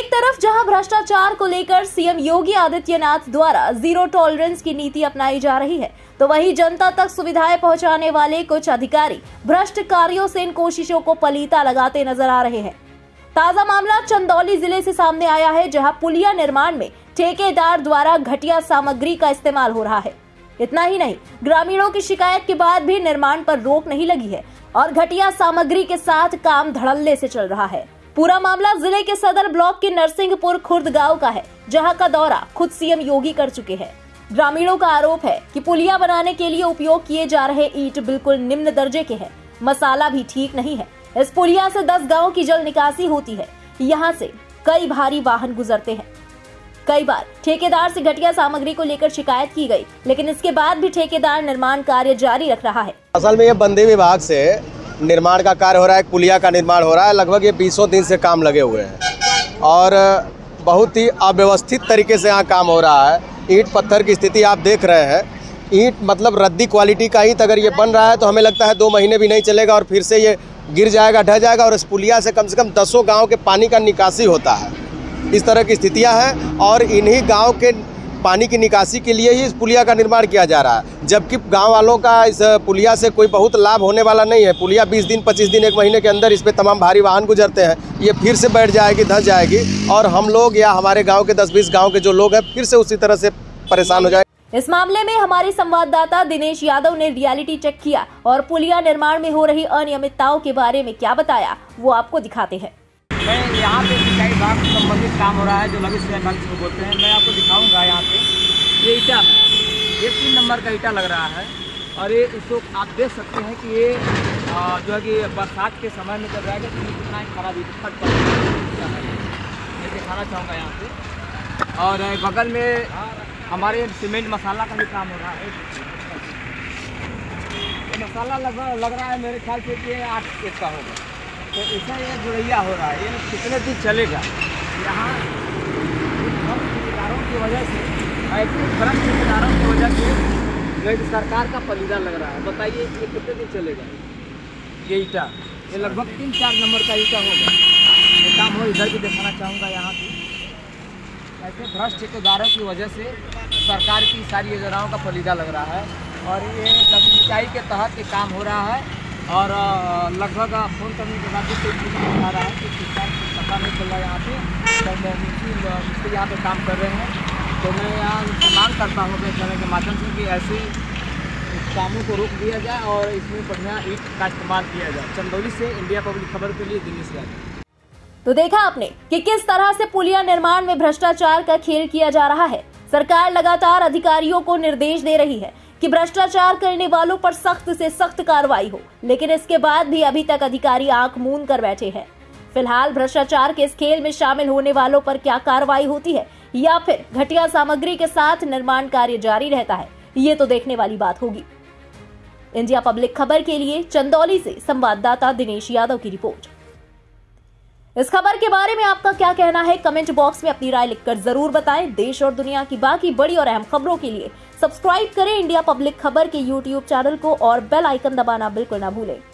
एक तरफ जहां भ्रष्टाचार को लेकर सीएम योगी आदित्यनाथ द्वारा जीरो टॉलरेंस की नीति अपनाई जा रही है, तो वहीं जनता तक सुविधाएं पहुंचाने वाले कुछ अधिकारी भ्रष्ट कार्यों से इन कोशिशों को पलीता लगाते नजर आ रहे हैं। ताजा मामला चंदौली जिले से सामने आया है, जहां पुलिया निर्माण में ठेकेदार द्वारा घटिया सामग्री का इस्तेमाल हो रहा है। इतना ही नहीं, ग्रामीणों की शिकायत के बाद भी निर्माण पर रोक नहीं लगी है और घटिया सामग्री के साथ काम धड़ल्ले से चल रहा है। पूरा मामला जिले के सदर ब्लॉक के नरसिंहपुर खुर्द गांव का है, जहां का दौरा खुद सीएम योगी कर चुके हैं। ग्रामीणों का आरोप है कि पुलिया बनाने के लिए उपयोग किए जा रहे ईंट बिल्कुल निम्न दर्जे के हैं, मसाला भी ठीक नहीं है। इस पुलिया से 10 गांव की जल निकासी होती है, यहां से कई भारी वाहन गुजरते हैं। कई बार ठेकेदार से घटिया सामग्री को लेकर शिकायत की गई, लेकिन इसके बाद भी ठेकेदार निर्माण कार्य जारी रख रहा है। असल में ये बंदे विभाग से निर्माण का कार्य हो रहा है, पुलिया का निर्माण हो रहा है। लगभग ये 20 दिन से काम लगे हुए हैं और बहुत ही अव्यवस्थित तरीके से यहाँ काम हो रहा है। ईंट पत्थर की स्थिति आप देख रहे हैं। ईंट मतलब रद्दी क्वालिटी का ईंट अगर ये बन रहा है तो हमें लगता है 2 महीने भी नहीं चलेगा और फिर से ये गिर जाएगा, ढह जाएगा। और इस पुलिया से कम 10 गाँव के पानी का निकासी होता है। इस तरह की स्थितियाँ हैं और इन्हीं गाँव के पानी की निकासी के लिए ही इस पुलिया का निर्माण किया जा रहा है, जबकि गांव वालों का इस पुलिया से कोई बहुत लाभ होने वाला नहीं है। पुलिया 20 दिन 25 दिन 1 महीने के अंदर इस पे तमाम भारी वाहन गुजरते हैं, ये फिर से बैठ जाएगी, धंस जाएगी और हम लोग या हमारे गांव के 10-20 गांव के जो लोग हैं फिर से उसी तरह से परेशान हो जाएंगे। इस मामले में हमारे संवाददाता दिनेश यादव ने रियलिटी चेक किया और पुलिया निर्माण में हो रही अनियमितताओं के बारे में क्या बताया वो आपको दिखाते हैं। मैं यहाँ पे सिंचाई विभाग से संबंधित काम हो रहा है, जो लघु सिंचाई विभाग जिसको बोलते हैं। मैं आपको दिखाऊंगा यहाँ पे ये ईटा, ये 3 नंबर का ईटा लग रहा है और ये इसको आप देख सकते हैं कि ये जो है कि बरसात के समय में चल रहा है कि कितना खराब फट पड़ रहा है। मैं दिखाना चाहूँगा यहाँ पे। और बगल में हमारे सीमेंट मसाला का भी काम हो रहा है। ये मसाला लग रहा है, मेरे ख्याल से कि 8 खेप का होगा, तो इसमें ये जुड़ैया हो रहा है। ये कितने दिन चलेगा? यहाँ ठेकेदारों की वजह से, ऐसे भ्रष्ट ठेकेदारों की वजह से सरकार का पलीदा लग रहा है। बताइए ये कितने दिन चलेगा? ये ईटा ये लगभग 3-4 नंबर का ईटा होगा। ये काम हो, इधर भी दिखाना चाहूँगा यहाँ पे। ऐसे भ्रष्ट ठेकेदारों की वजह से सरकार की सारी योजनाओं का पलीदा लग रहा है और ये लघु सिंचाई के तहत ये काम हो रहा है। और लगभग फोन करने के बाद कोई चीज़ नहीं आ रहा है, कुछ पता नहीं चल रहा है। यहाँ पे मिस्त्री यहाँ पे काम कर रहे हैं, तो मैं यहाँ मांग करता हूँ अपने चैनल के माध्यम से कि ऐसे कामों को रोक दिया जाए और इसमें बढ़िया ईंट का इस्तेमाल किया जाए। चंदौली से इंडिया पब्लिक खबर के लिए दिनेश यादव। तो देखा आपने कि किस तरह से पुलिया निर्माण में भ्रष्टाचार का खेल किया जा रहा है। सरकार लगातार अधिकारियों को निर्देश दे रही है कि भ्रष्टाचार करने वालों पर सख्त से सख्त कार्रवाई हो, लेकिन इसके बाद भी अभी तक अधिकारी आंख मूंद कर बैठे हैं। फिलहाल भ्रष्टाचार के इस खेल में शामिल होने वालों पर क्या कार्रवाई होती है या फिर घटिया सामग्री के साथ निर्माण कार्य जारी रहता है, ये तो देखने वाली बात होगी। इंडिया पब्लिक खबर के लिए चंदौली से संवाददाता दिनेश यादव की रिपोर्ट। इस खबर के बारे में आपका क्या कहना है? कमेंट बॉक्स में अपनी राय लिखकर जरूर बताएं। देश और दुनिया की बाकी बड़ी और अहम खबरों के लिए सब्सक्राइब करें इंडिया पब्लिक खबर के YouTube चैनल को और बेल आइकन दबाना बिल्कुल ना भूलें।